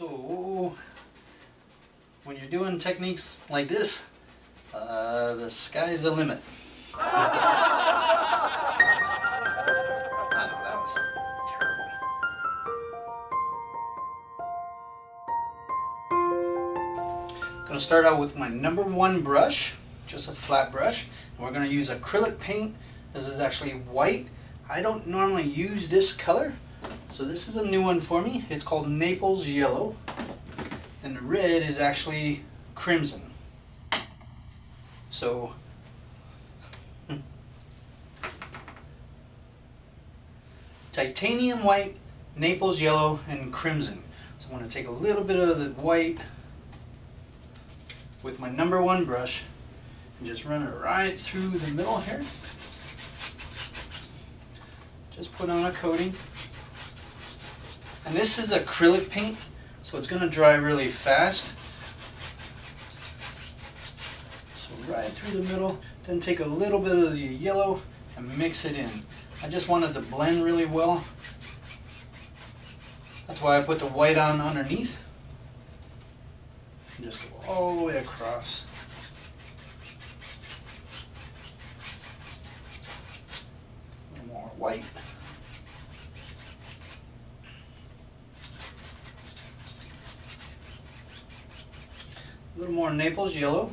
So when you're doing techniques like this, the sky's the limit. I know, that was terrible. I'm going to start out with my number one brush, just a flat brush. And we're going to use acrylic paint. This is actually white. I don't normally use this color, so this is a new one for me. It's called Naples Yellow, and the red is actually Crimson. So Titanium White, Naples Yellow, and Crimson. So I'm going to take a little bit of the white with my number one brush and just run it right through the middle here. Just put on a coating. And this is acrylic paint, so it's going to dry really fast. So right through the middle, then take a little bit of the yellow and mix it in. I just want it to blend really well. That's why I put the white on underneath. And just go all the way across. More white. A little more Naples Yellow.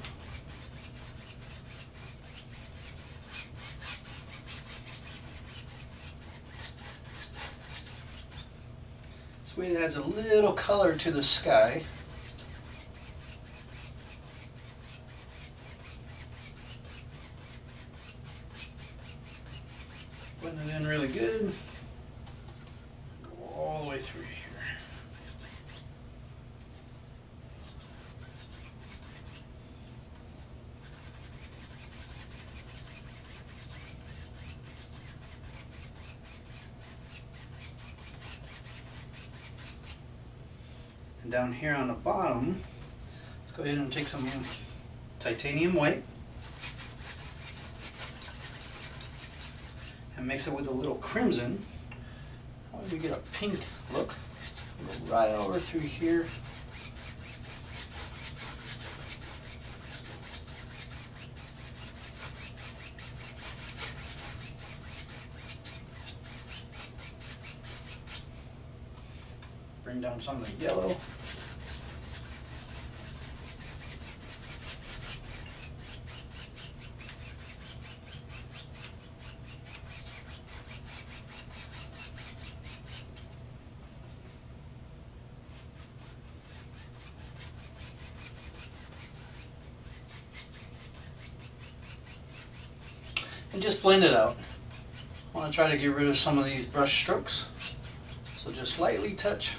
This way it adds a little color to the sky. Putting it in really good. Go all the way through here. And down here on the bottom, let's go ahead and take some titanium white and mix it with a little crimson. How do we get a pink look? We'll go right over through here. Bring down some of the yellow. And just blend it out. I want to try to get rid of some of these brush strokes. So just lightly touch.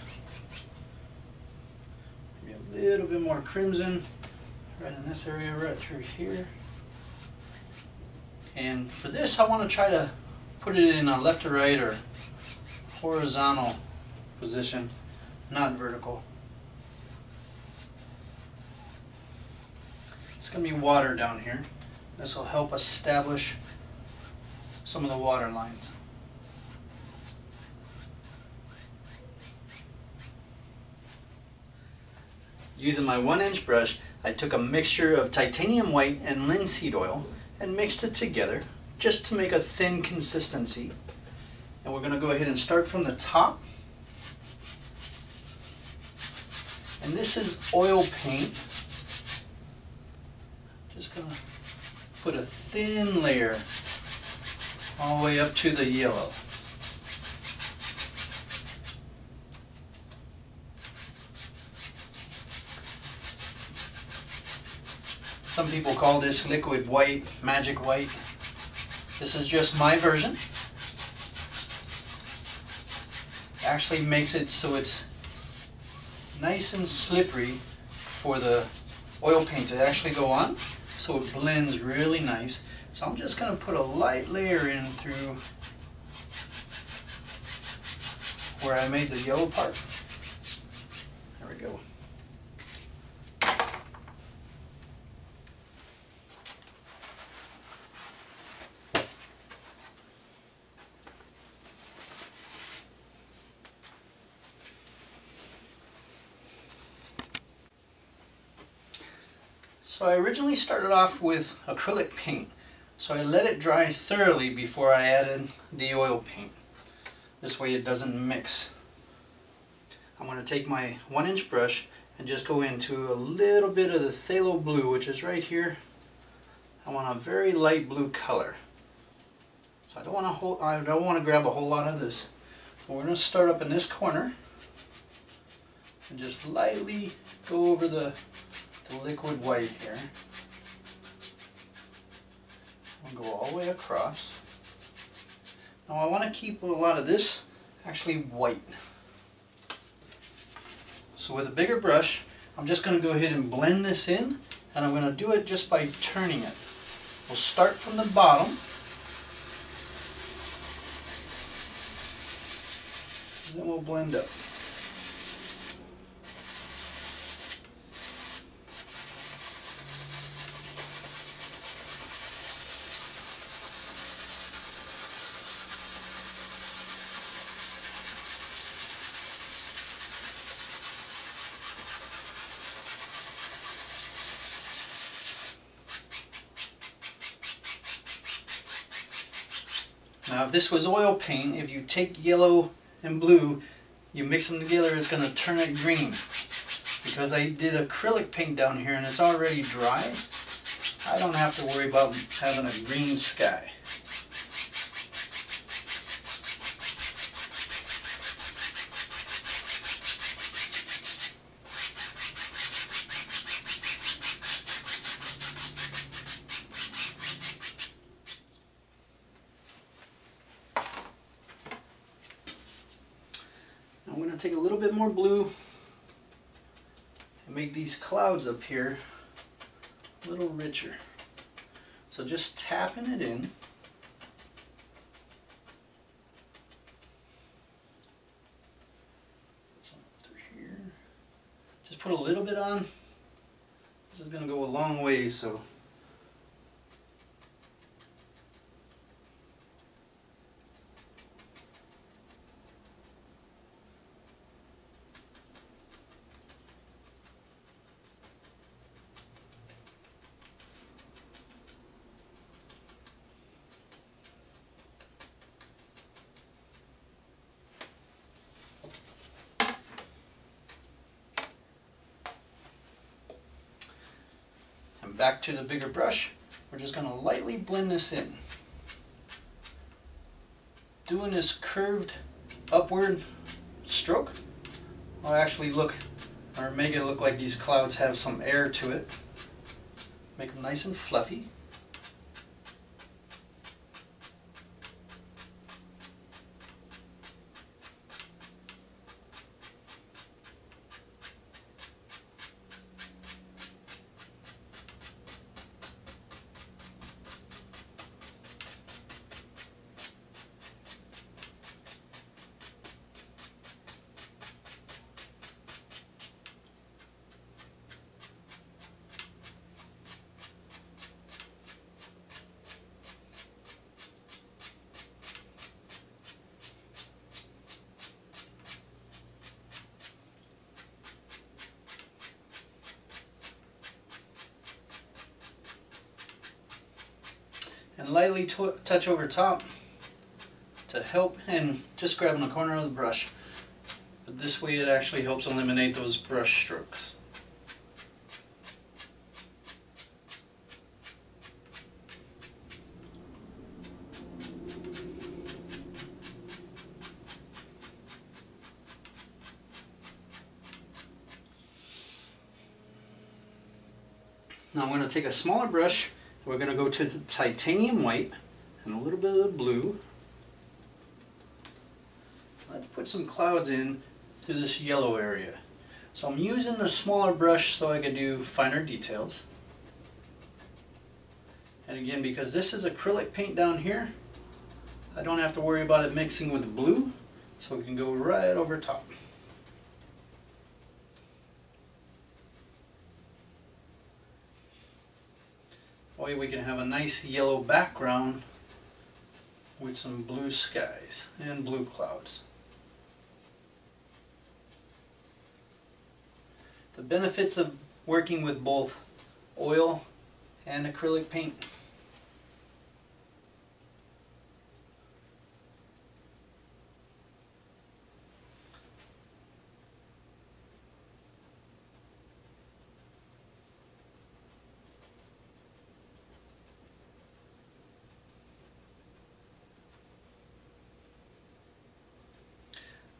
A little bit more crimson right in this area, right through here. And for this, I want to try to put it in a left to right or horizontal position, not vertical. It's going to be water down here. This will help establish some of the water lines. Using my 1-inch brush, I took a mixture of titanium white and linseed oil and mixed it together just to make a thin consistency. And we're going to go ahead and start from the top. And this is oil paint. Just going to put a thin layer all the way up to the yellow. Some people call this liquid white, magic white. This is just my version. It actually makes it so it's nice and slippery for the oil paint to actually go on, so it blends really nice. So I'm just going to put a light layer in through where I made the yellow part. There we go. So I originally started off with acrylic paint, so I let it dry thoroughly before I added the oil paint. This way it doesn't mix. I'm going to take my 1-inch brush and just go into a little bit of the phthalo blue, which is right here. I want a very light blue color. So I don't want to grab a whole lot of this. So we're going to start up in this corner and just lightly go over the liquid white here. I'm going to go all the way across. Now I want to keep a lot of this actually white. So with a bigger brush, I'm just going to go ahead and blend this in, and I'm going to do it just by turning it. We'll start from the bottom. And then we'll blend up. Now if this was oil paint, if you take yellow and blue, you mix them together, it's going to turn it green. Because I did acrylic paint down here and it's already dry, I don't have to worry about having a green sky. I'm going to take a little bit more blue and make these clouds up here a little richer. So just tapping it in. Through here. Just put a little bit on. This is going to go a long way, so back to the bigger brush, we're just going to lightly blend this in. Doing this curved upward stroke will actually look, or make it look like these clouds have some air to it. Make them nice and fluffy. And lightly touch over top to help, and just grabbing the corner of the brush. But this way it actually helps eliminate those brush strokes. Now I'm going to take a smaller brush. We're going to go to the titanium white and a little bit of the blue. Let's put some clouds in through this yellow area. So I'm using a smaller brush so I can do finer details. And again, because this is acrylic paint down here, I don't have to worry about it mixing with blue, so we can go right over top. We can have a nice yellow background with some blue skies and blue clouds. The benefits of working with both oil, and acrylic paint.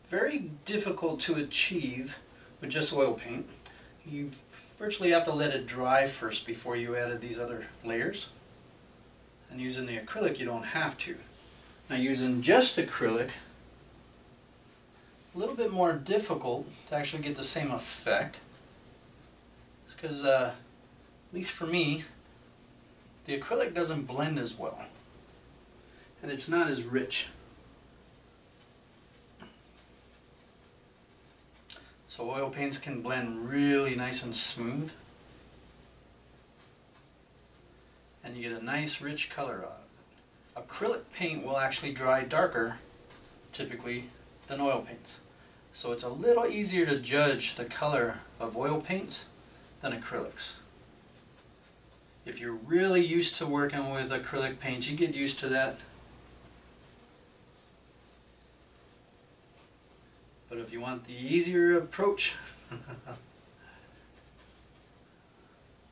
Very difficult to achieve with just oil paint. You virtually have to let it dry first before you added these other layers. And using the acrylic, you don't have to. Now using just acrylic, a little bit more difficult to actually get the same effect. It's because, at least for me, the acrylic doesn't blend as well. And it's not as rich. So oil paints can blend really nice and smooth, and you get a nice rich color out of it. Acrylic paint will actually dry darker typically than oil paints. So it's a little easier to judge the color of oil paints than acrylics. If you're really used to working with acrylic paints, you get used to that. But if you want the easier approach,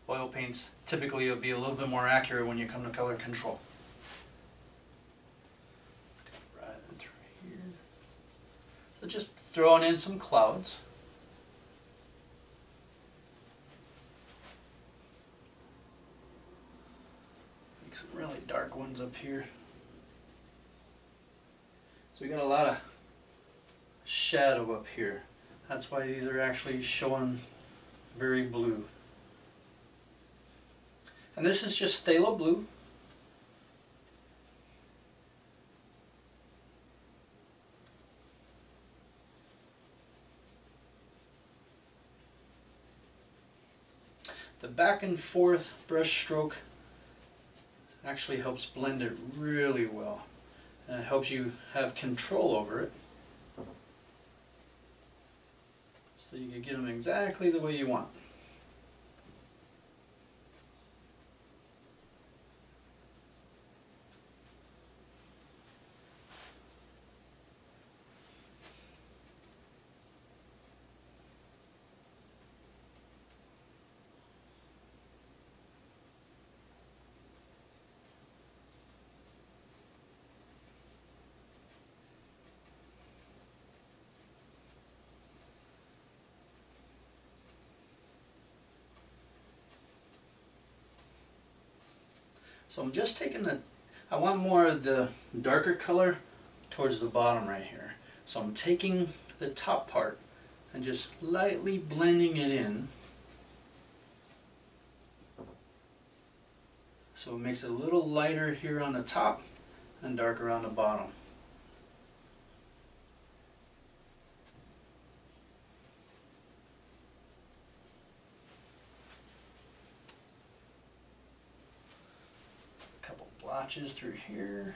oil paints typically will be a little bit more accurate when you come to color control. Right in through here. So just throwing in some clouds. Make some really dark ones up here. So we got a lot of shadow up here. That's why these are actually showing very blue. And this is just phthalo blue. The back and forth brush stroke actually helps blend it really well, and it helps you have control over it. So you can get them exactly the way you want. So I'm just taking I want more of the darker color towards the bottom right here. So I'm taking the top part and just lightly blending it in. So it makes it a little lighter here on the top and darker on the bottom. Blotches through here.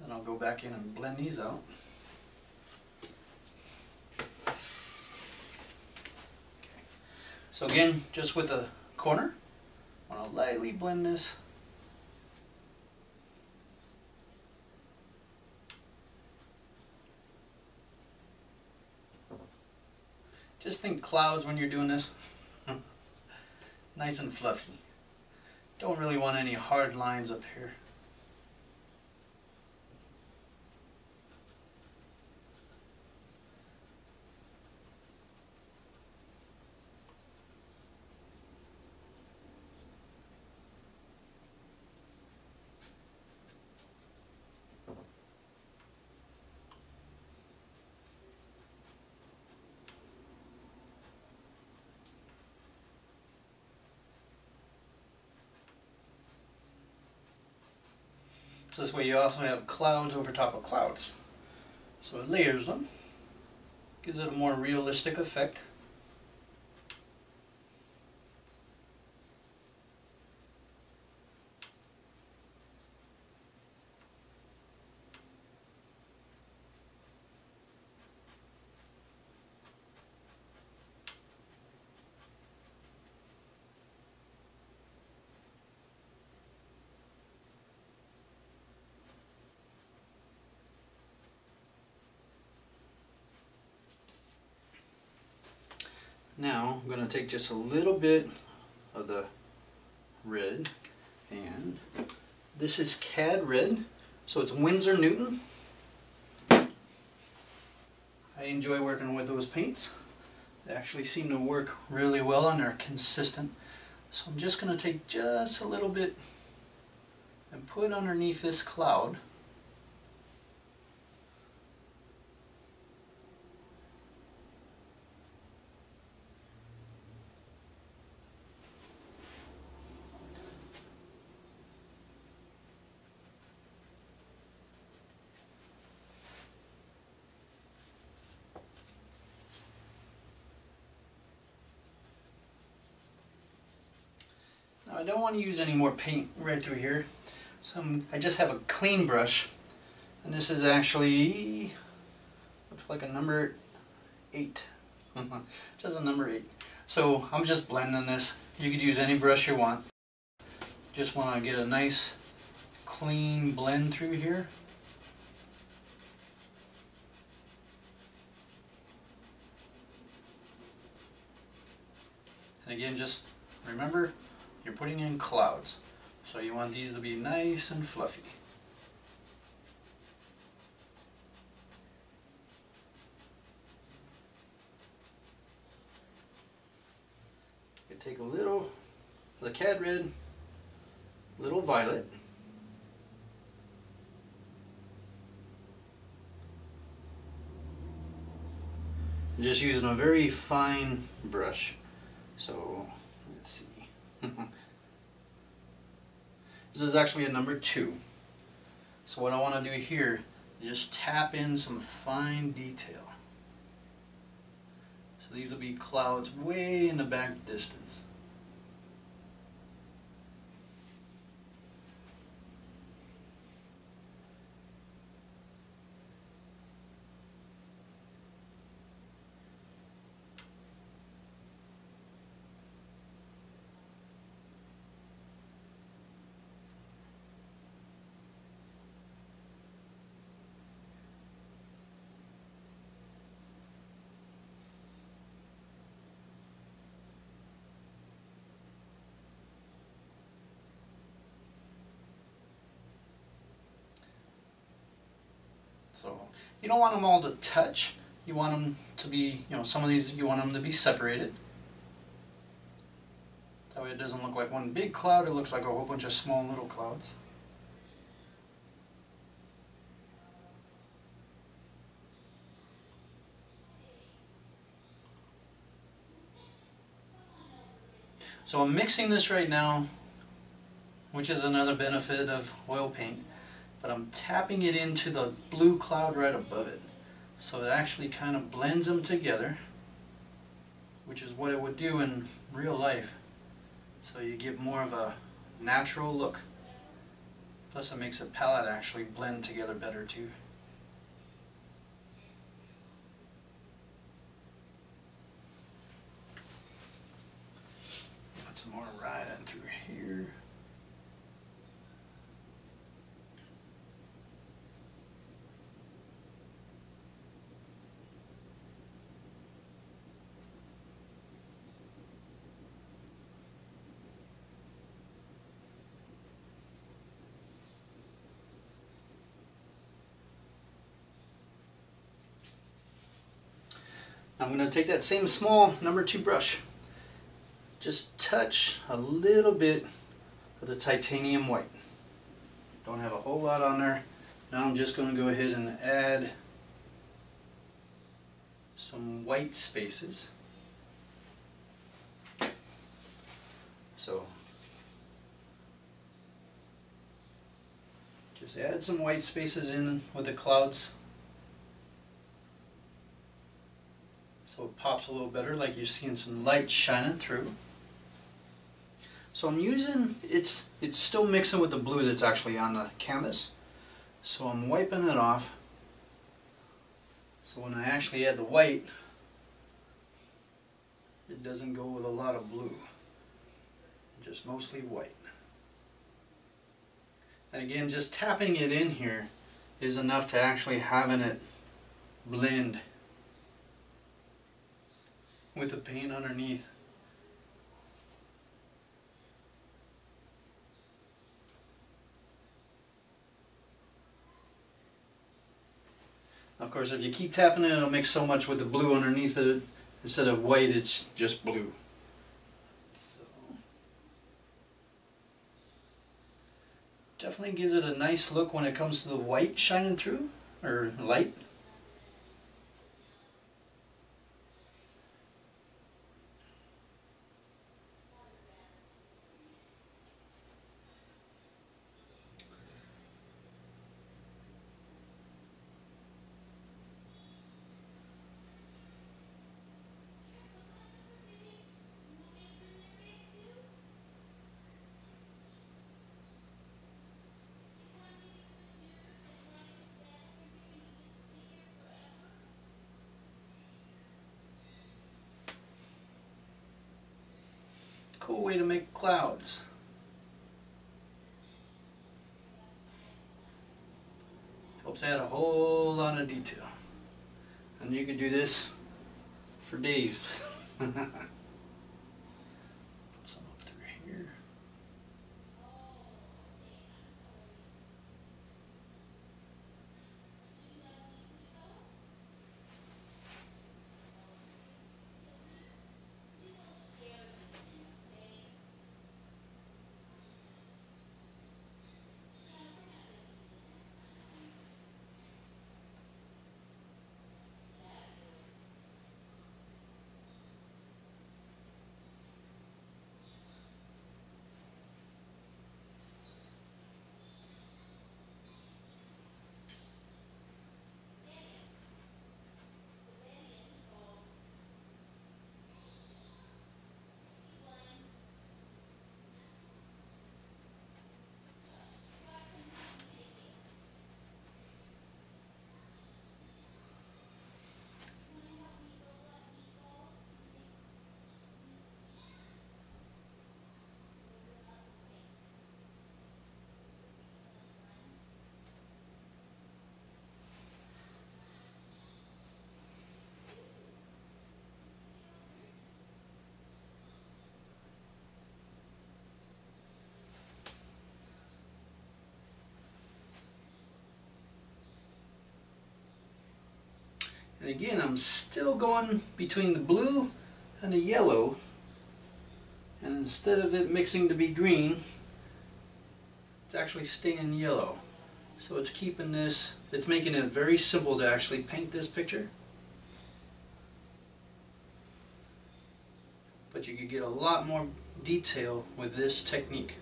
Then I'll go back in and blend these out. Okay. So again, just with the corner, I want to lightly blend this. Just think clouds when you're doing this. Nice and fluffy. Don't really want any hard lines up here. So this way you also have clouds over top of clouds. So it layers them, gives it a more realistic effect. Now I'm going to take just a little bit of the red, and this is Cad red, so it's Winsor Newton. I enjoy working with those paints. They actually seem to work really well and are consistent. So I'm just going to take just a little bit and put underneath this cloud. I don't want to use any more paint right through here, so I just have a clean brush, and this is actually, looks like a number 8. Just a number 8. So I'm just blending this. You could use any brush you want. Just want to get a nice clean blend through here. And again, just remember, you're putting in clouds, so you want these to be nice and fluffy. You take a little of the Cad red, little violet, I'm just using a very fine brush. So let's see. This is actually a number 2. So what I want to do here is just tap in some fine detail. So these will be clouds way in the back distance. So you don't want them all to touch. You want them to be, you know, some of these you want them to be separated. That way it doesn't look like one big cloud, it looks like a whole bunch of small little clouds. So I'm mixing this right now, which is another benefit of oil paint. But I'm tapping it into the blue cloud right above it. So it actually kind of blends them together, which is what it would do in real life. So you get more of a natural look. Plus it makes the palette actually blend together better too. Put some more right in through here. I'm going to take that same small number 2 brush, just touch a little bit of the titanium white. Don't have a whole lot on there. Now I'm just going to go ahead and add some white spaces. So just add some white spaces in with the clouds. So it pops a little better, like you're seeing some light shining through. So I'm using, it's still mixing with the blue that's actually on the canvas. So I'm wiping it off. So when I actually add the white, it doesn't go with a lot of blue. Just mostly white. And again, just tapping it in here is enough to actually having it blend. with the paint underneath. Of course, if you keep tapping it, it'll mix so much with the blue underneath it, instead of white, it's just blue. So, definitely gives it a nice look when it comes to the white shining through, or light. Cool way to make clouds. Helps add a whole lot of detail. And you can do this for days. Put some up through here. And again, I'm still going between the blue and the yellow, and instead of it mixing to be green, it's actually staying yellow. So it's keeping this, it's making it very simple to actually paint this picture. But you could get a lot more detail with this technique.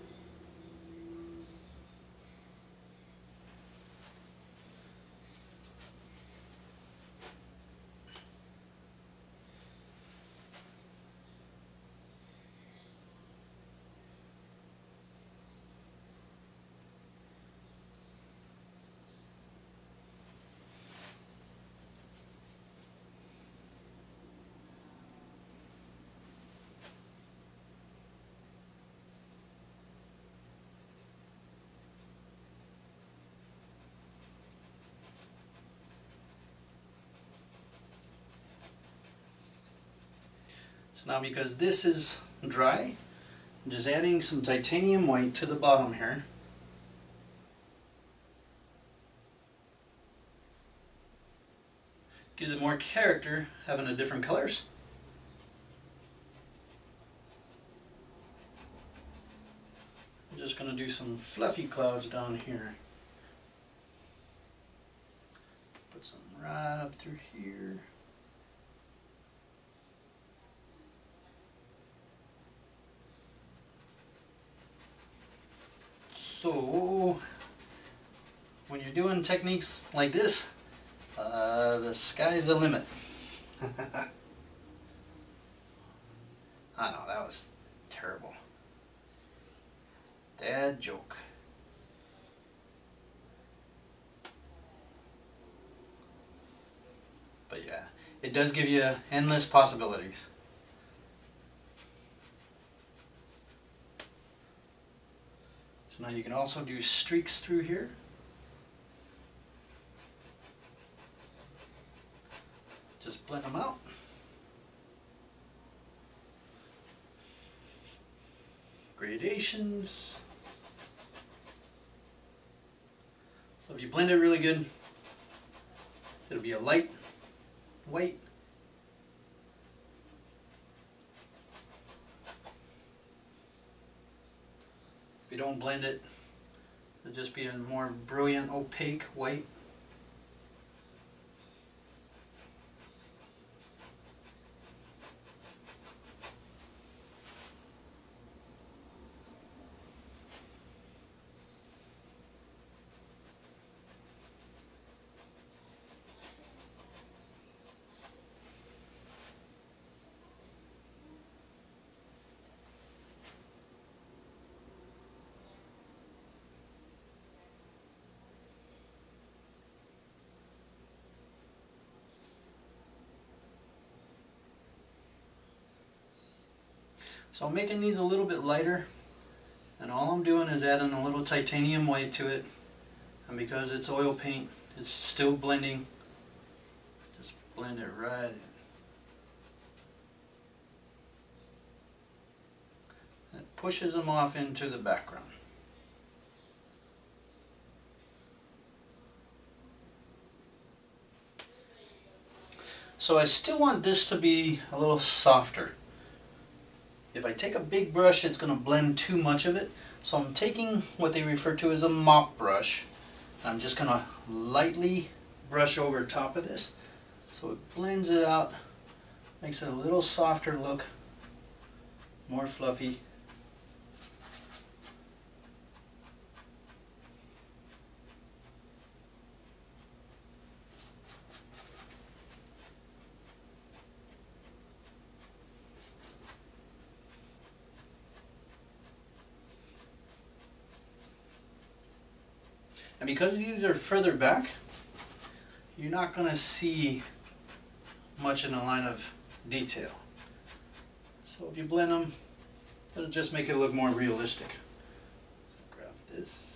Now, because this is dry, I'm just adding some titanium white to the bottom here. Gives it more character having the different colors. I'm just going to do some fluffy clouds down here. Put some right up through here. So, when you're doing techniques like this, the sky's the limit. I know, that was terrible. Dad joke. But yeah, it does give you endless possibilities. Now you can also do streaks through here. Just blend them out. gradations. So if you blend it really good, it'll be a light white. If you don't blend it, it'll just be a more brilliant, opaque white. So I'm making these a little bit lighter, and all I'm doing is adding a little titanium white to it, and because it's oil paint, it's still blending. Just blend it right in. It pushes them off into the background. So I still want this to be a little softer. If I take a big brush, it's going to blend too much of it. So I'm taking what they refer to as a mop brush. I'm just going to lightly brush over top of this. So it blends it out, makes it a little softer look, more fluffy. And because these are further back, you're not going to see much in the line of detail. So if you blend them, it'll just make it look more realistic. Grab this.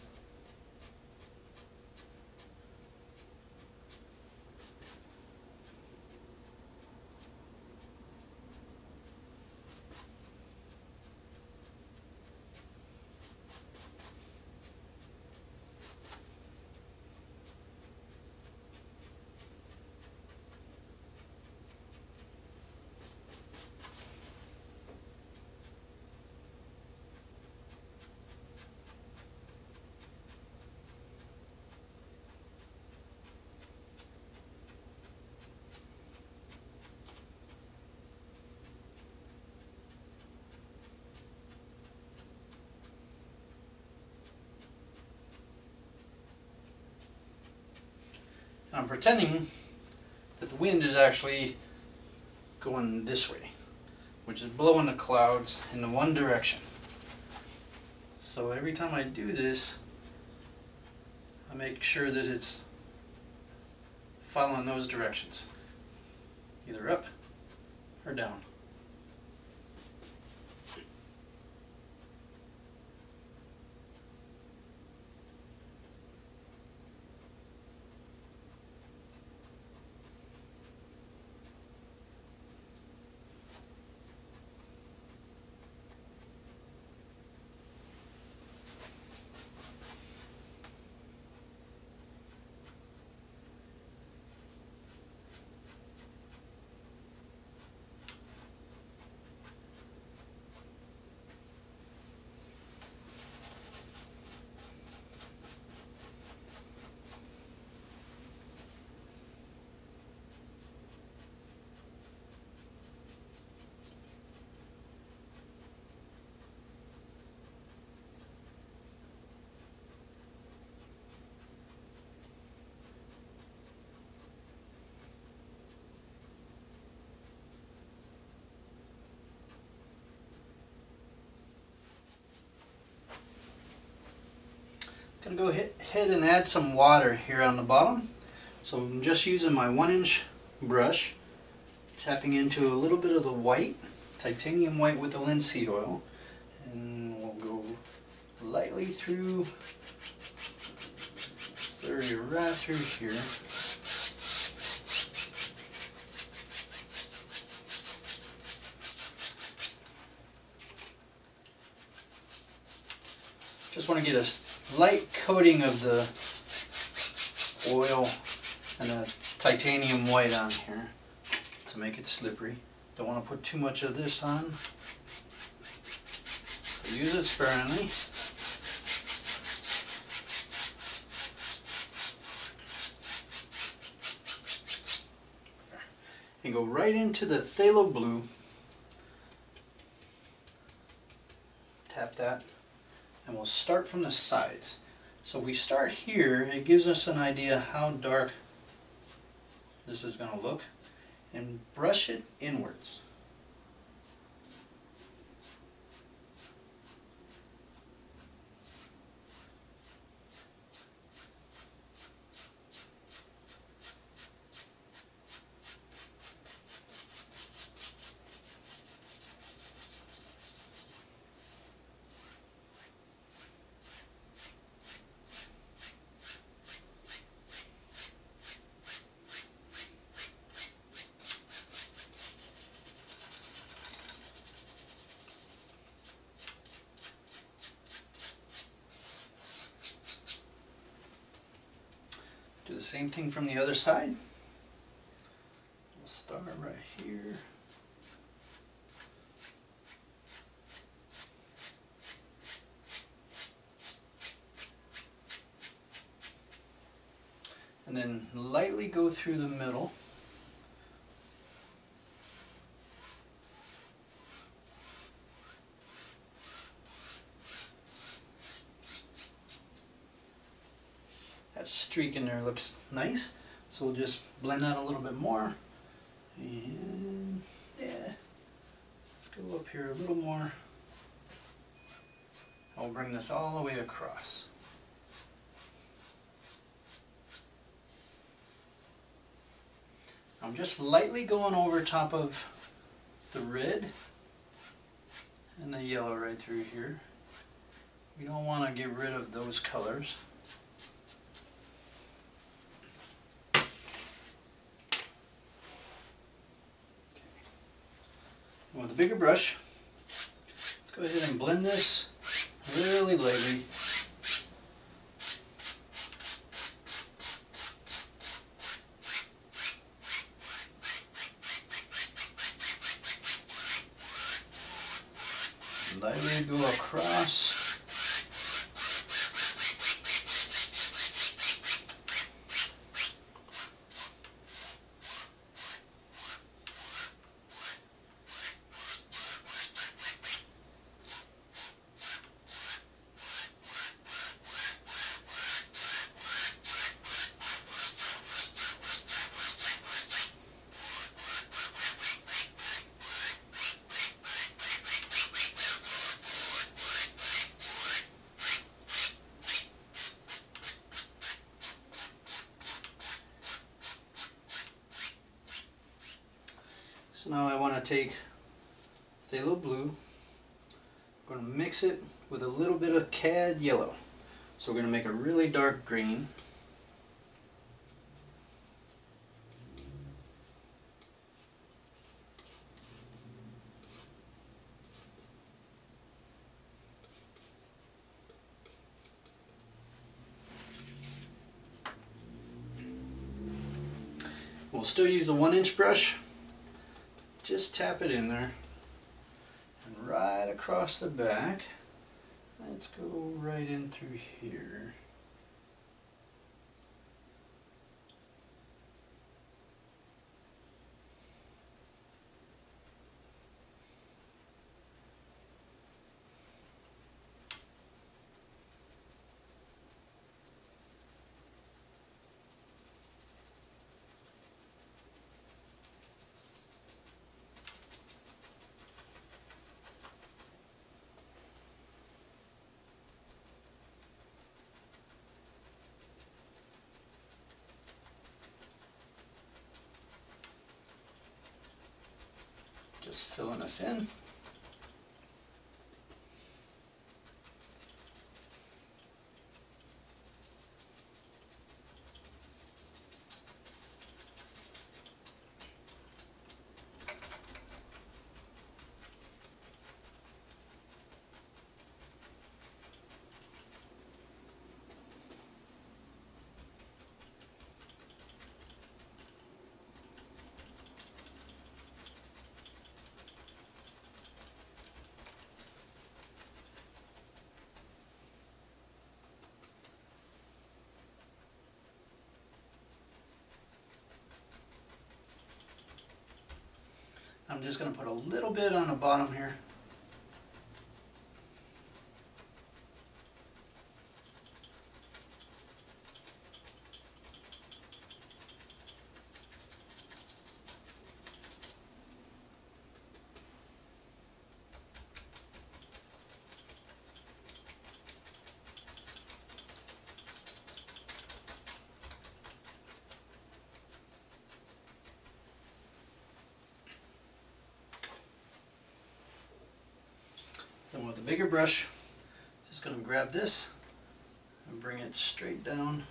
I'm pretending that the wind is actually going this way, which is blowing the clouds in the one direction. So every time I do this, I make sure that it's following those directions, either up or down. I'm going to go ahead and add some water here on the bottom. So I'm just using my 1-inch brush, tapping into a little bit of the white, titanium white with the linseed oil, and we'll go lightly through, right through here. just want to get a light coating of the oil and the titanium white on here to make it slippery. Don't want to put too much of this on, so use it sparingly. And go right into the phthalo blue. Tap that, and we'll start from the sides. So if we start here, it gives us an idea how dark this is going to look, and brush it inwards. Do the same thing from the other side. We'll start right here. And then lightly go through the middle. Streak in there looks nice, so we'll just blend out a little bit more, and yeah, let's go up here a little more. I'll bring this all the way across. I'm just lightly going over top of the red and the yellow right through here. We don't want to get rid of those colors. With a bigger brush, let's go ahead and blend this really lightly. Lightly go across. Now I want to take phthalo blue, I'm going to mix it with a little bit of CAD yellow. So we're going to make a really dark green. We'll still use the 1-inch brush. Just tap it in there and right across the back. Let's go right in through here. Just filling us in. I'm just going to put a little bit on the bottom here. Then with a bigger brush, just going to grab this and bring it straight down.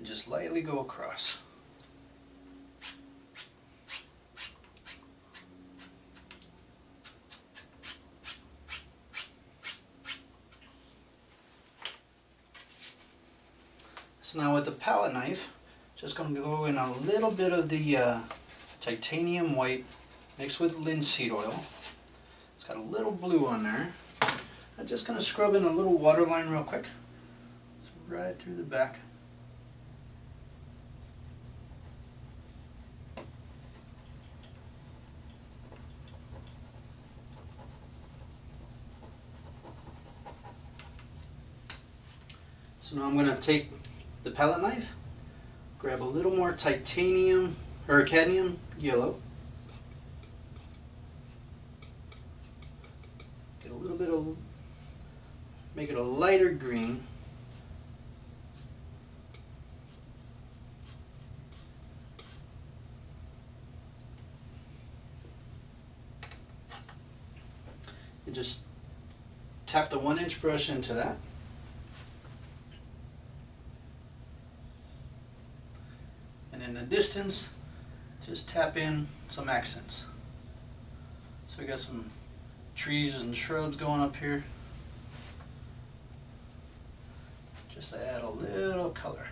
And just lightly go across. So now with the palette knife, just going to go in a little bit of the titanium white mixed with linseed oil. It's got a little blue on there. I'm just going to scrub in a little water line real quick, so right through the back. So now I'm going to take the palette knife, grab a little more titanium or cadmium yellow, get a little bit of, make it a lighter green, and just tap the 1-inch brush into that. In the distance, just tap in some accents. So we got some trees and shrubs going up here, just to add a little color.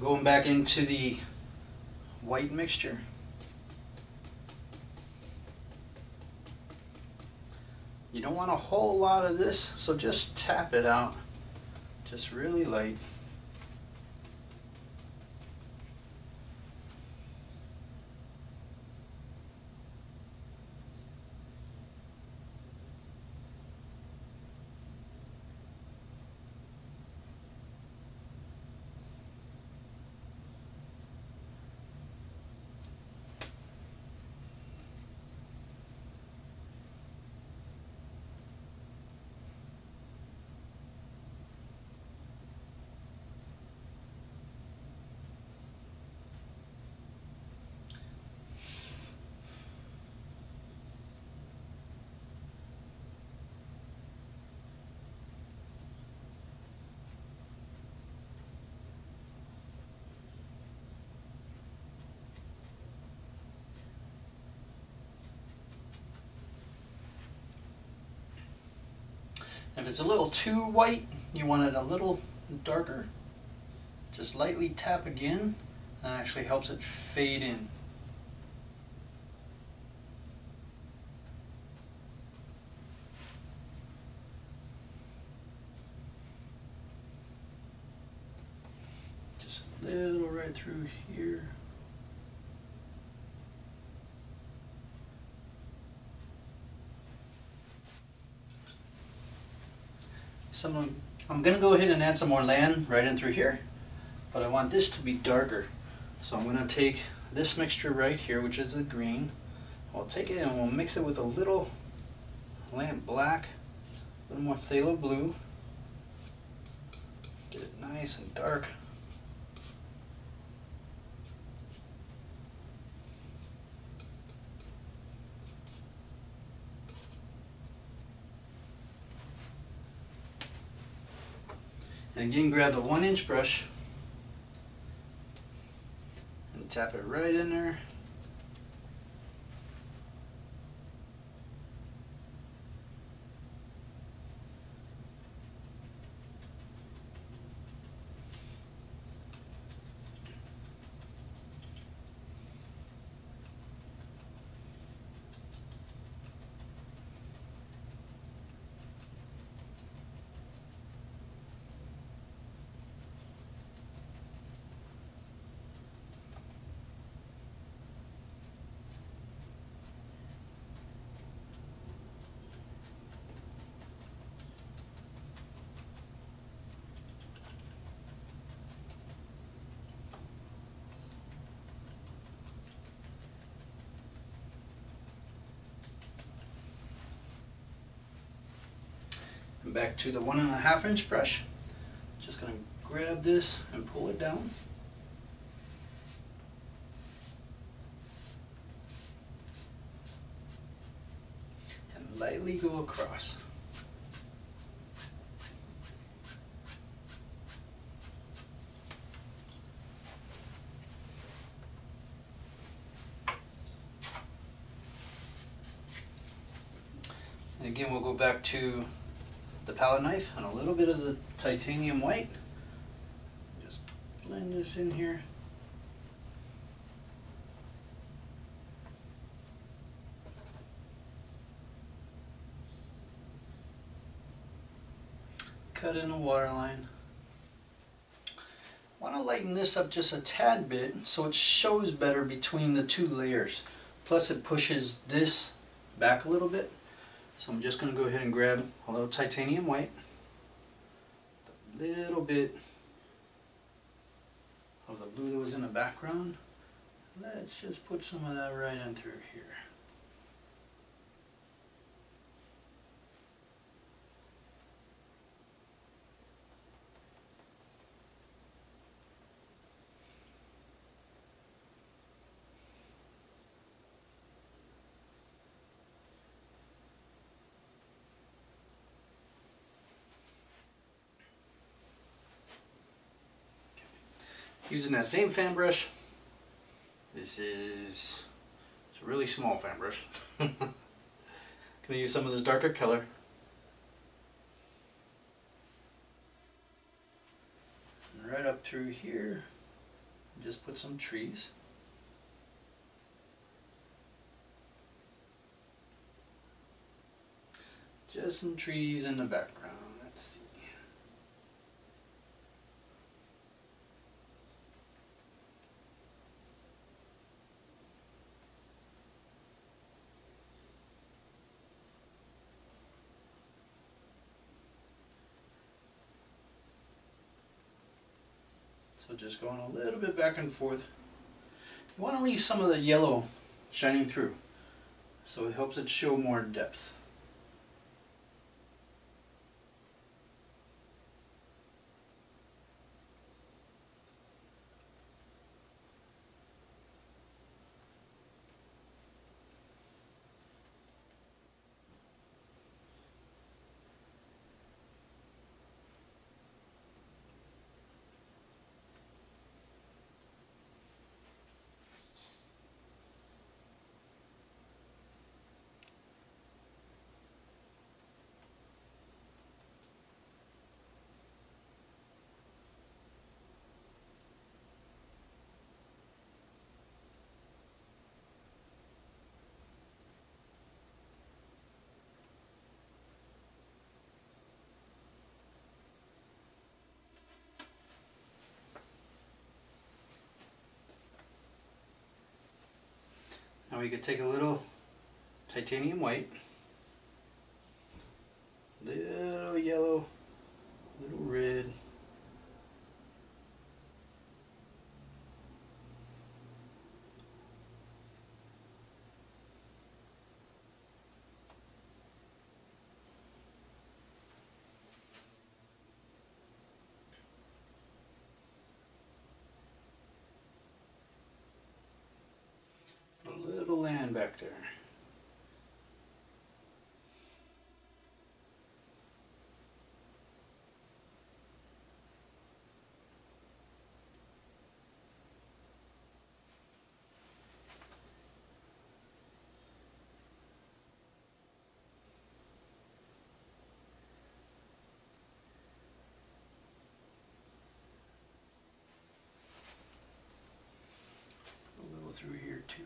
Going back into the white mixture, you don't want a whole lot of this, so just tap it out, just really light. If it's a little too white, you want it a little darker, just lightly tap again, and actually helps it fade in. Just a little right through here. So I'm going to go ahead and add some more land right in through here, but I want this to be darker. So I'm going to take this mixture right here, which is the green. We'll take it and we'll mix it with a little lamp black, a little more phthalo blue. Get it nice and dark. And again, grab the 1-inch brush and tap it right in there. Back to the 1.5-inch brush. Just going to grab this and pull it down. And lightly go across. And again, we'll go back to the palette knife and a little bit of the titanium white. Just blend this in here. Cut in a waterline. Want to lighten this up just a tad bit so it shows better between the two layers. Plus it pushes this back a little bit. So I'm just going to go ahead and grab a little titanium white, a little bit of the blue that was in the background. Let's just put some of that right in through here. Using that same fan brush, it's a really small fan brush. I'm going to use some of this darker color. And right up through here, just put some trees. Just some trees in the background. Let's see. So just going a little bit back and forth. You want to leave some of the yellow shining through, so it helps it show more depth. We could take a little titanium white, little yellow, little red, land back there. through here too.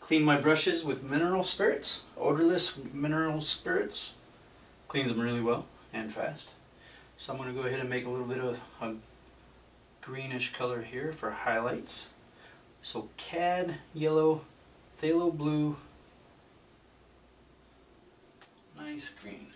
Clean my brushes with mineral spirits, odorless mineral spirits. Cleans them really well and fast. So I'm going to go ahead and make a little bit of a greenish color here for highlights. So Cad yellow, phthalo blue, nice green.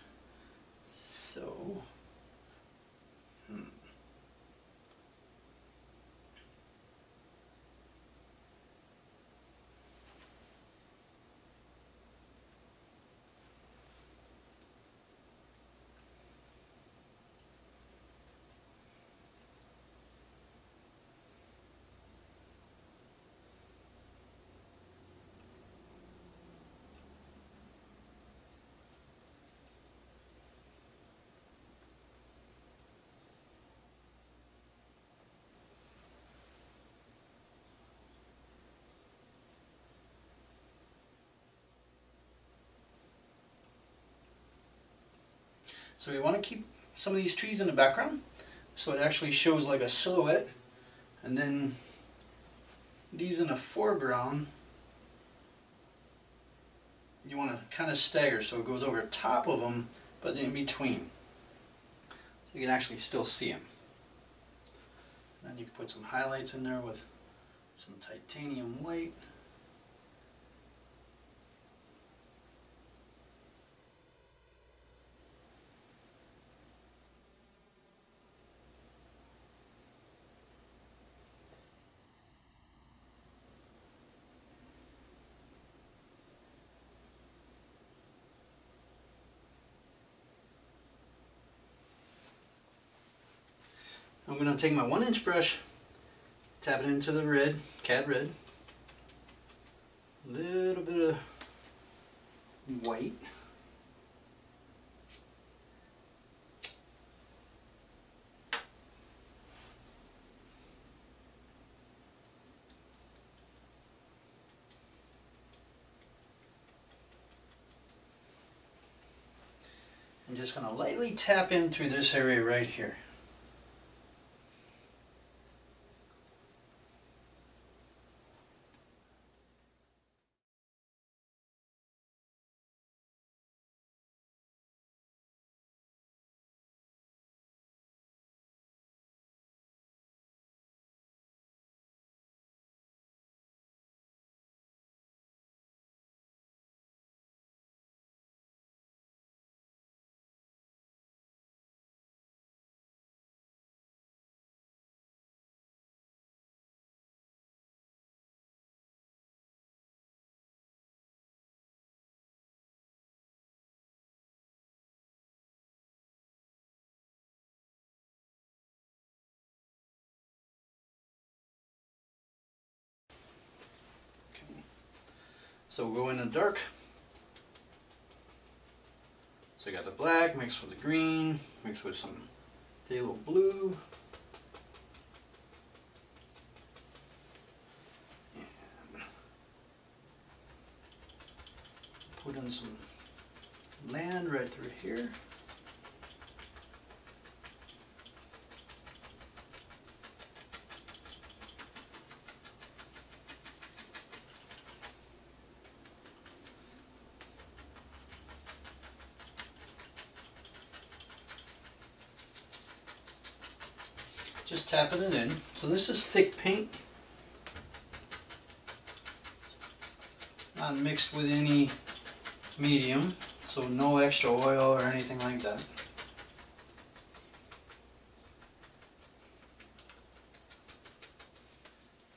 So, we want to keep some of these trees in the background so it actually shows like a silhouette, and then these in the foreground you want to kind of stagger so it goes over top of them but in between so you can actually still see them. And then you can put some highlights in there with some titanium white. I'm going to take my 1-inch brush, tap it into the red, Cad red, a little bit of white, I'm just going to lightly tap in through this area right here. So we'll go in the dark. So I got the black mixed with the green, mixed with some phthalo blue. And put in some land right through here. Just tapping it in. So this is thick paint, not mixed with any medium, so no extra oil or anything like that.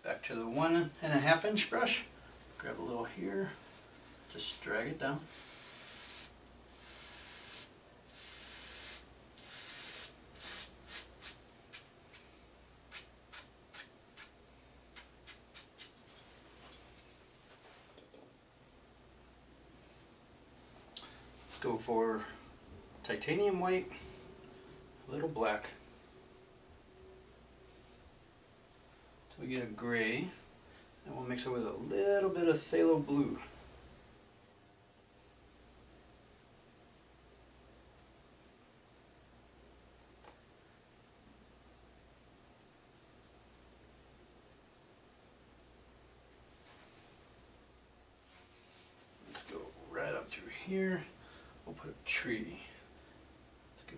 Back to the 1.5-inch brush, grab a little here, just drag it down. Go for titanium white, a little black. So we we get a gray, and we'll mix it with a little bit of phthalo blue. Let's go right up through here. We'll put a tree. Let's go.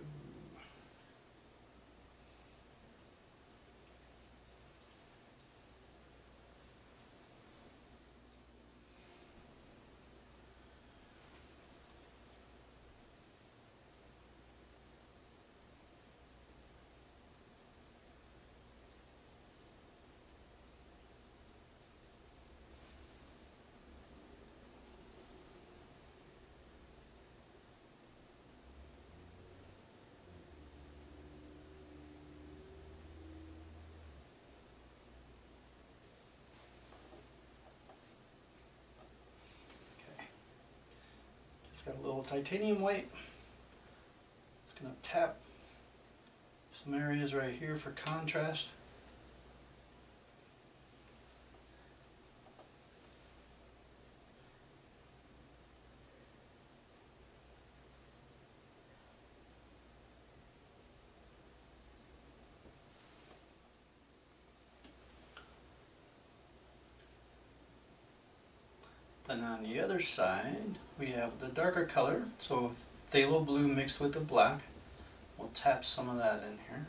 Got a little titanium white. Just gonna tap some areas right here for contrast. And on the other side, we have the darker color, so phthalo blue mixed with the black. We'll tap some of that in here.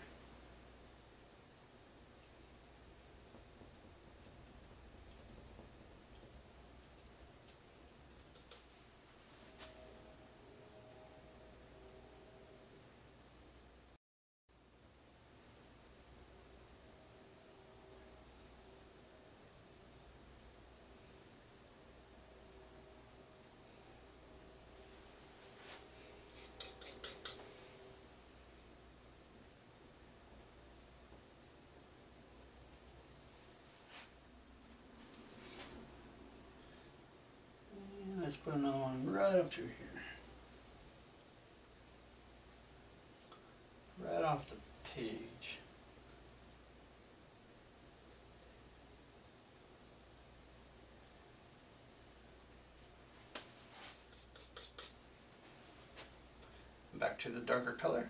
Let's put another one right up through here, right off the page. Back to the darker color.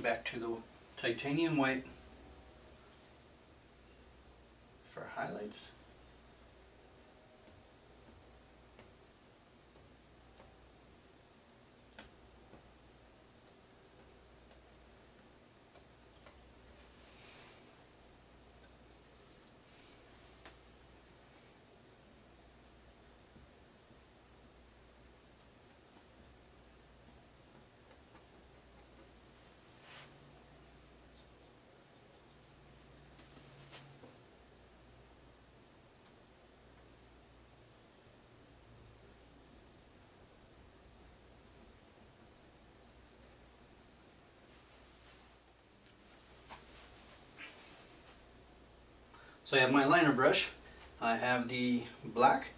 Back to the titanium white for highlights. So I have my liner brush. I have the black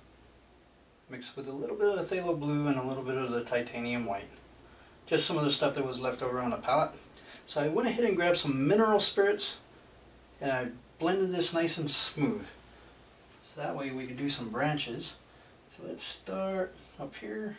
mixed with a little bit of phthalo blue and a little bit of the titanium white. Just some of the stuff that was left over on the palette. So I went ahead and grabbed some mineral spirits and I blended this nice and smooth. So that way we can do some branches. So let's start up here.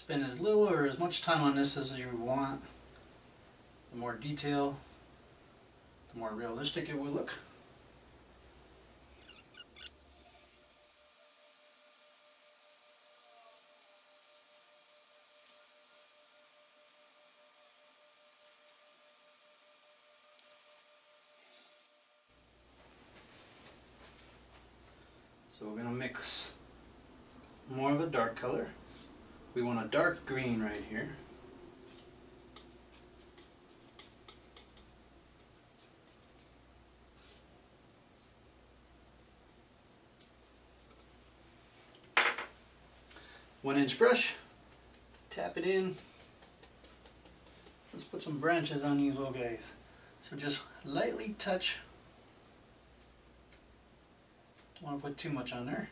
Spend as little or as much time on this as you want. The more detail, the more realistic it will look. So we're going to mix more of a dark color. We want a dark green right here. One inch brush, tap it in. Let's put some branches on these little guys. So just lightly touch. Don't want to put too much on there.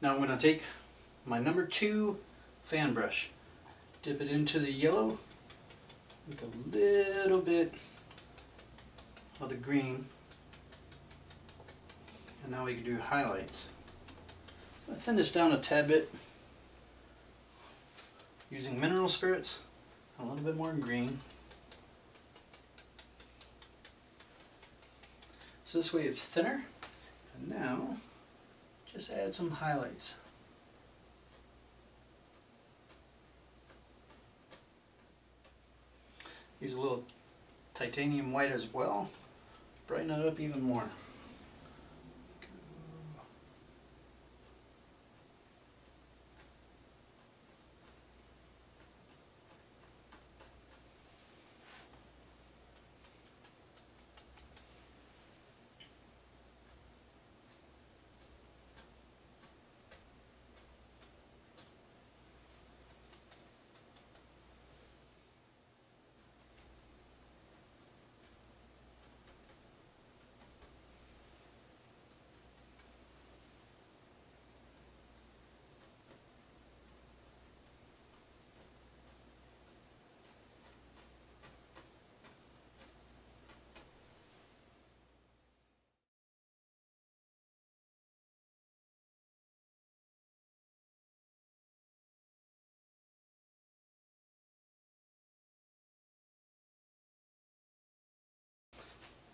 Now I'm going to take my number 2 fan brush, dip it into the yellow with a little bit of the green, and now we can do highlights. I'm going to thin this down a tad bit using mineral spirits, a little bit more green. So this way it's thinner, and now just add some highlights. Use a little titanium white as well. Brighten it up even more.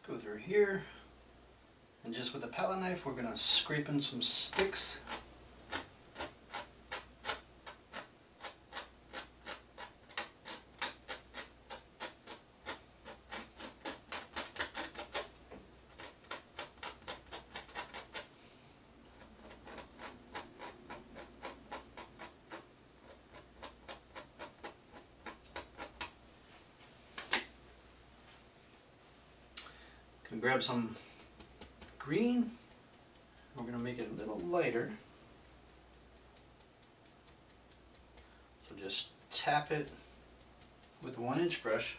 Go through here, and just with the palette knife, we're going to scrape in some sticks. Grab some green, we're going to make it a little lighter, so just tap it with a 1-inch brush.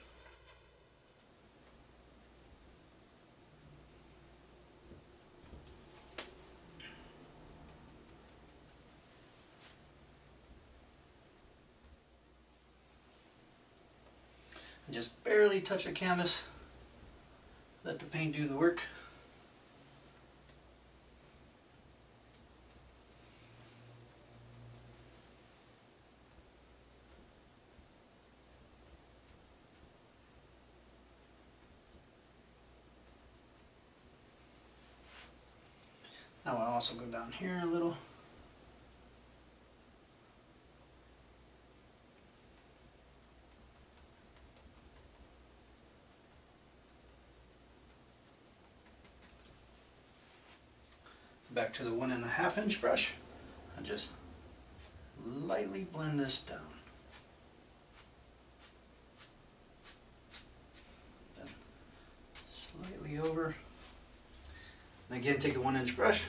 And just barely touch the canvas. Let the paint do the work. Now I'll also go down here a little. Back to the 1.5-inch brush and just lightly blend this down. Then slightly over. And again, take the 1-inch brush,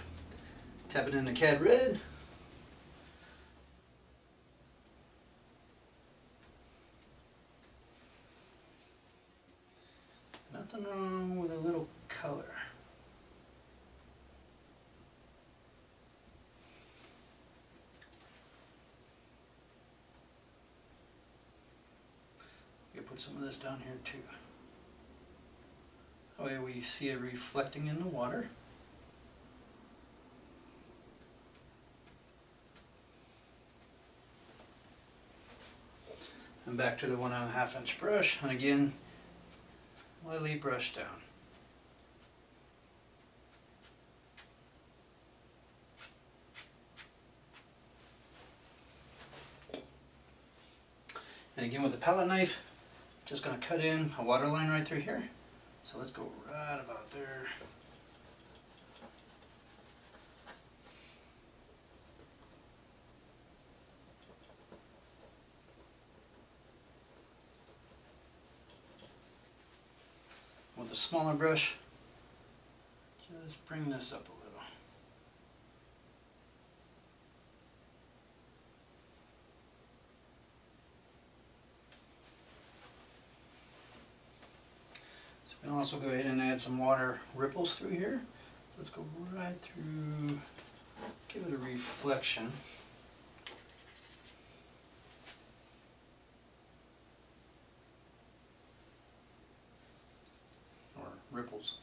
tap it into Cad Red. Nothing wrong with a little color. put some of this down here too. That way we see it reflecting in the water. And back to the 1.5 inch brush, and again, lightly brush down. And again with the palette knife, just going to cut in a water line right through here. So let's go right about there. With a smaller brush, just bring this up a little. And also go ahead and add some water ripples through here. Let's go right through, give it a reflection. Or ripples.